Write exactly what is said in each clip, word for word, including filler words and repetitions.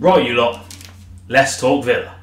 Right, you lot, let's talk Villa.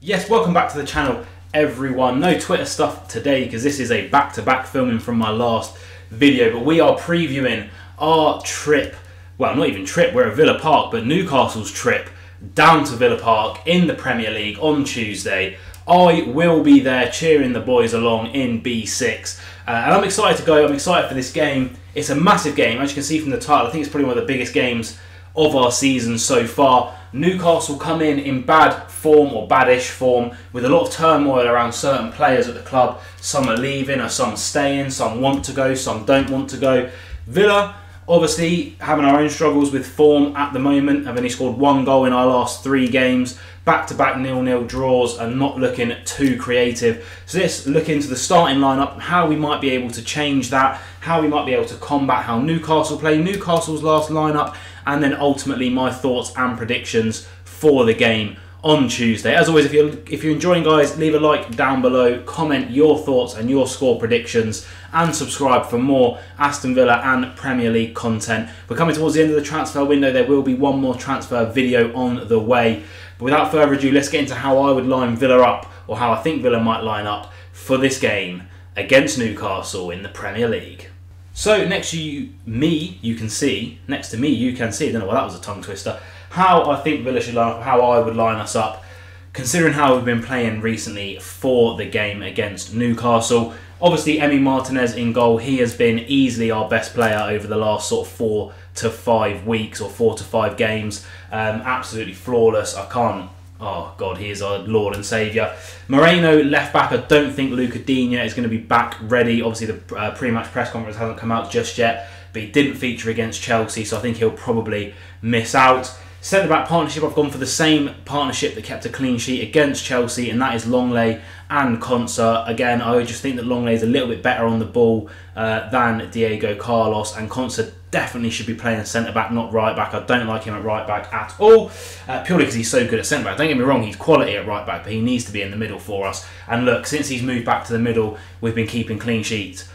Yes, welcome back to the channel, everyone. No Twitter stuff today because this is a back-to-back filming from my last video, but we are previewing our trip, well, not even trip, we're at Villa Park, but Newcastle's trip down to Villa Park in the Premier League on Tuesday. I will be there cheering the boys along in B six, uh, and I'm excited to go. I'm excited for this game. It's a massive game, as you can see from the title. I think it's probably one of the biggest games of our season so far. Newcastle come in in bad form, or badish form, with a lot of turmoil around certain players at the club. Some are leaving, or some staying, some want to go, some don't want to go. Villa, obviously, having our own struggles with form at the moment. I've only scored one goal in our last three games. Back-to-back nil-nil draws and not looking too creative. So let's look into the starting lineup, how we might be able to change that, how we might be able to combat how Newcastle play, Newcastle's last lineup, and then ultimately my thoughts and predictions for the game on Tuesday. As always, if you're, if you're enjoying, guys, leave a like down below, comment your thoughts and your score predictions, and subscribe for more Aston Villa and Premier League content. We're coming towards the end of the transfer window. There will be one more transfer video on the way. But without further ado, let's get into how I would line Villa up, or how I think Villa might line up for this game against Newcastle in the Premier League. So next to you, me, you can see, next to me, you can see, I don't know why that was a tongue twister, how I think Villa should line up, how I would line us up, considering how we've been playing recently for the game against Newcastle. Obviously, Emi Martinez in goal. He has been easily our best player over the last sort of four to five weeks or four to five games. Um, absolutely flawless. I can't... Oh, God, he is our Lord and Saviour. Moreno, left-back. I don't think Luca Dina is going to be back ready. Obviously, the uh, pre-match press conference hasn't come out just yet, but he didn't feature against Chelsea, so I think he'll probably miss out. Centre-back partnership, I've gone for the same partnership that kept a clean sheet against Chelsea, and that is Longley and Konsa. Again, I just think that Longley is a little bit better on the ball uh, than Diego Carlos, and Konsa definitely should be playing centre-back, not right-back. I don't like him at right-back at all, uh, purely because he's so good at centre-back. Don't get me wrong, he's quality at right-back, but he needs to be in the middle for us. And look, since he's moved back to the middle, we've been keeping clean sheets.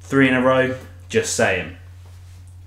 Three in a row, just saying.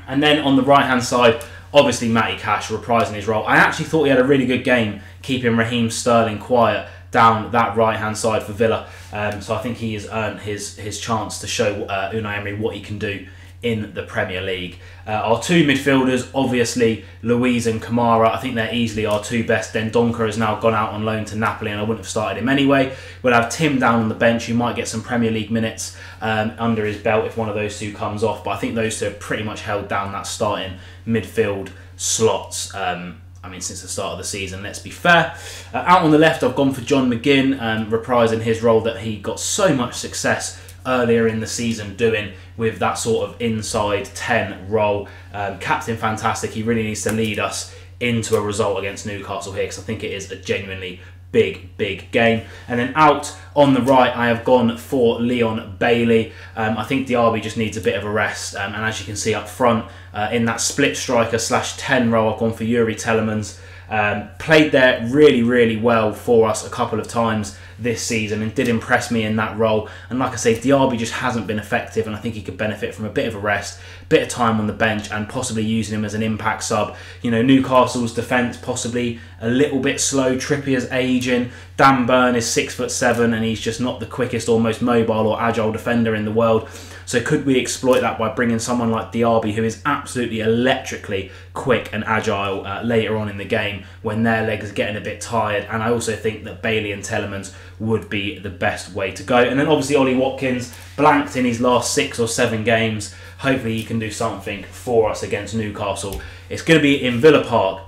And then on the right-hand side, obviously, Matty Cash reprising his role. I actually thought he had a really good game keeping Raheem Sterling quiet down that right-hand side for Villa. Um, so I think he has earned his, his chance to show uh, Unai Emery what he can do in the Premier League. Uh, our two midfielders, obviously, Luiz and Kamara. I think they're easily our two best. Dendonka has now gone out on loan to Napoli, and I wouldn't have started him anyway. We'll have Tim down on the bench, who might get some Premier League minutes um, under his belt if one of those two comes off. But I think those two have pretty much held down that starting midfield slots. Um, I mean, since the start of the season, let's be fair. Uh, out on the left, I've gone for John McGinn, um, reprising his role that he got so much success earlier in the season doing with that sort of inside ten role. Um, captain fantastic. He really needs to lead us into a result against Newcastle here, because I think it is a genuinely big, big game. And then out on the right, I have gone for Leon Bailey. Um, I think Diaby just needs a bit of a rest. Um, and as you can see up front, uh, in that split striker slash ten role, I've gone for Yuri Tellemans. Um, played there really, really well for us a couple of times this season and did impress me in that role. And like I say, Diaby just hasn't been effective, and I think he could benefit from a bit of a rest, bit of time on the bench, and possibly using him as an impact sub. You know, Newcastle's defence possibly a little bit slow. Trippier's ageing. Danburn is six foot seven, and he's just not the quickest or most mobile or agile defender in the world. So could we exploit that by bringing someone like Diaby, who is absolutely electrically quick and agile uh, later on in the game when their legs are getting a bit tired? And I also think that Bailey and Tellemans would be the best way to go. And then obviously Ollie Watkins, blanked in his last six or seven games. Hopefully he can do something for us against Newcastle. It's going to be in Villa Park.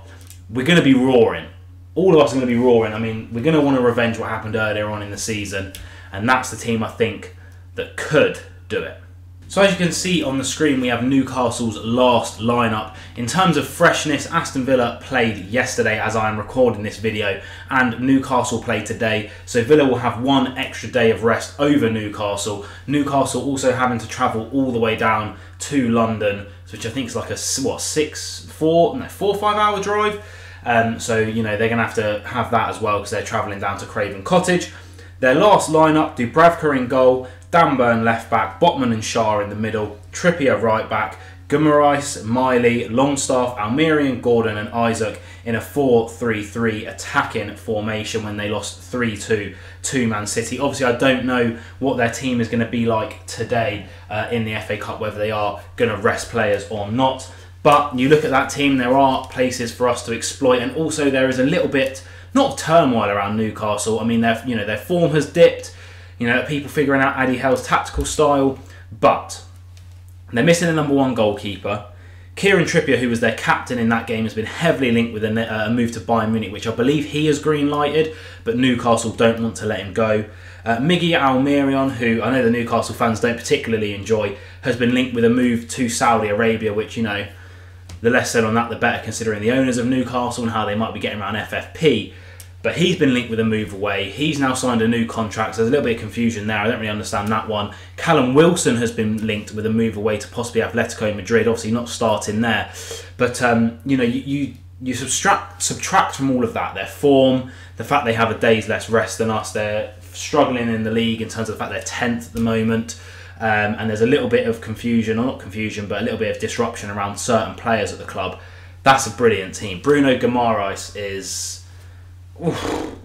We're going to be roaring. All of us are going to be roaring. I mean, we're going to want to revenge what happened earlier on in the season. And that's the team, I think, that could do it. So as you can see on the screen, we have Newcastle's last lineup. In terms of freshness, Aston Villa played yesterday as I am recording this video, and Newcastle played today. So Villa will have one extra day of rest over Newcastle. Newcastle also having to travel all the way down to London, which I think is like a what six, four, no, four, five hour drive. Um, so you know they're going to have to have that as well because they're travelling down to Craven Cottage. Their last lineup: Dubravka in goal, Danburn left back, Botman and Shah in the middle, Trippier right back, Gumarais, Miley, Longstaff, Almiron, Gordon and Isaac in a four three three attacking formation when they lost three two to Man City. Obviously, I don't know what their team is going to be like today uh, in the F A Cup, whether they are going to rest players or not. But you look at that team, there are places for us to exploit, and also there is a little bit, not turmoil around Newcastle. I mean, their, you know, their form has dipped, you know, people figuring out Eddie Howe's tactical style, but they're missing the number one goalkeeper. Kieran Trippier, who was their captain in that game, has been heavily linked with a uh, move to Bayern Munich, which I believe he has green-lighted, but Newcastle don't want to let him go. Uh, Miggy Almiron, who I know the Newcastle fans don't particularly enjoy, has been linked with a move to Saudi Arabia, which, you know, the less said on that, the better, considering the owners of Newcastle and how they might be getting around F F P. But he's been linked with a move away. He's now signed a new contract, so there's a little bit of confusion there. I don't really understand that one. Callum Wilson has been linked with a move away to possibly Atletico Madrid. Obviously not starting there. But, um, you know, you, you, you subtract, subtract from all of that their form, the fact they have a day's less rest than us. They're struggling in the league in terms of the fact they're tenth at the moment. Um, and there's a little bit of confusion, or not confusion, but a little bit of disruption around certain players at the club. That's a brilliant team. Bruno Guimarães is... Oof,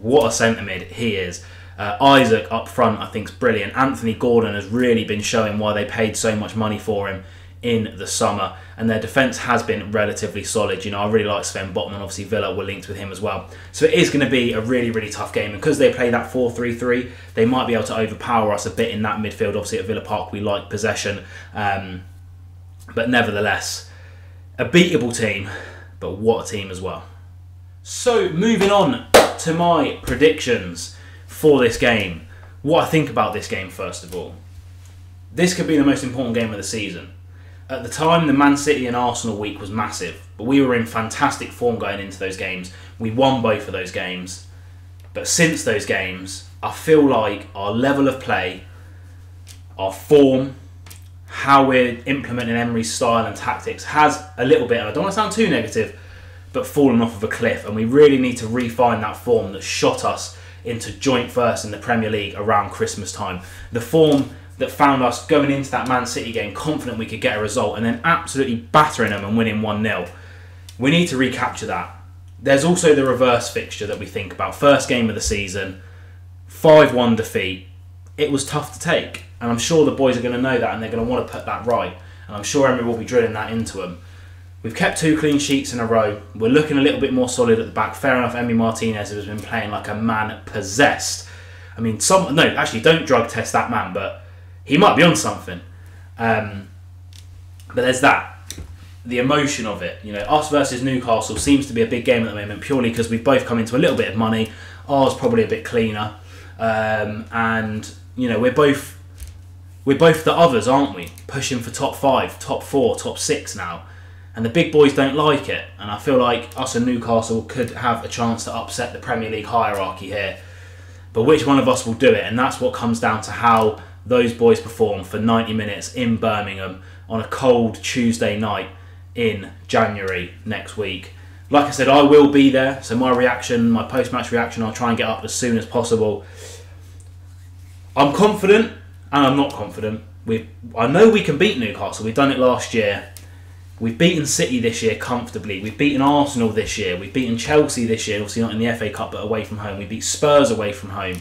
what a centre mid he is. Uh, Isaac up front I think is brilliant. Anthony Gordon has really been showing why they paid so much money for him in the summer, and their defence has been relatively solid. You know, I really like Sven Botman. Obviously Villa were linked with him as well. So it is going to be a really, really tough game, and because they play that four three three, they might be able to overpower us a bit in that midfield. Obviously at Villa Park we like possession, um, but nevertheless, a beatable team, but what a team as well. So moving on to my predictions for this game. What I think about this game, first of all. This could be the most important game of the season. At the time, the Man City and Arsenal week was massive, but we were in fantastic form going into those games. We won both of those games. But since those games, I feel like our level of play, our form, how we're implementing Emery's style and tactics has a little bit, and I don't want to sound too negative, but fallen off of a cliff, and we really need to refine that form that shot us into joint first in the Premier League around Christmas time. The form that found us going into that Man City game confident we could get a result and then absolutely battering them and winning one nil. We need to recapture that. There's also the reverse fixture that we think about. First game of the season, five one defeat. It was tough to take, and I'm sure the boys are going to know that and they're going to want to put that right, and I'm sure Emery will be drilling that into them. We've kept two clean sheets in a row. We're looking a little bit more solid at the back. Fair enough, Emi Martinez has been playing like a man possessed. I mean, some no, actually, don't drug test that man, but he might be on something. Um, but there's that. The emotion of it. You know, us versus Newcastle seems to be a big game at the moment, purely because we've both come into a little bit of money. Ours probably a bit cleaner. Um, and, you know, we're both, we're both the others, aren't we? Pushing for top five, top four, top six now. And the big boys don't like it. And I feel like us and Newcastle could have a chance to upset the Premier League hierarchy here. But which one of us will do it? And that's what comes down to how those boys perform for ninety minutes in Birmingham on a cold Tuesday night in January next week. Like I said, I will be there. So my reaction, my post-match reaction, I'll try and get up as soon as possible. I'm confident and I'm not confident. We've, I know we can beat Newcastle. We've done it last year. We've beaten City this year comfortably. We've beaten Arsenal this year. We've beaten Chelsea this year. Obviously not in the F A Cup, but away from home. We beat Spurs away from home.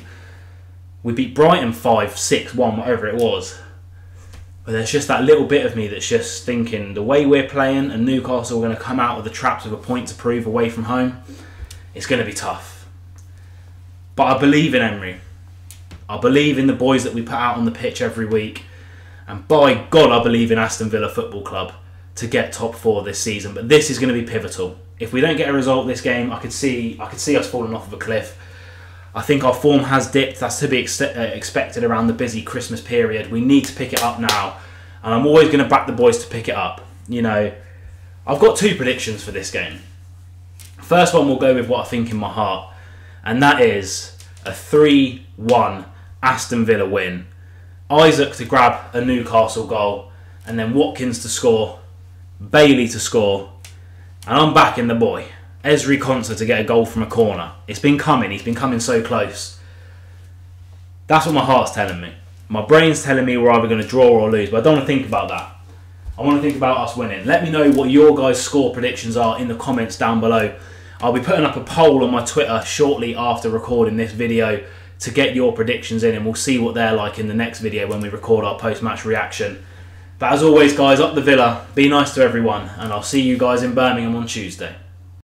We beat Brighton five six one, whatever it was. But there's just that little bit of me that's just thinking, the way we're playing and Newcastle are going to come out of the traps with a point to prove away from home, it's going to be tough. But I believe in Emery. I believe in the boys that we put out on the pitch every week. And by God, I believe in Aston Villa Football Club to get top four this season. But this is going to be pivotal. If we don't get a result this game, I could see I could see us falling off of a cliff. I think our form has dipped. That's to be ex expected around the busy Christmas period. We need to pick it up now, and I'm always going to back the boys to pick it up. You know, I've got two predictions for this game. First one will go with what I think in my heart, and that is a three one Aston Villa win. Isaac to grab a Newcastle goal, and then Watkins to score, Bailey to score, and I'm backing the boy Ezri Konsa to get a goal from a corner. It's been coming. He's been coming so close. That's what my heart's telling me. My brain's telling me we're either going to draw or lose, but I don't want to think about that. I want to think about us winning. Let me know what your guys' score predictions are in the comments down below. I'll be putting up a poll on my Twitter shortly after recording this video to get your predictions in, and we'll see what they're like in the next video when we record our post-match reaction. But as always, guys, up the Villa, be nice to everyone, and I'll see you guys in Birmingham on Tuesday.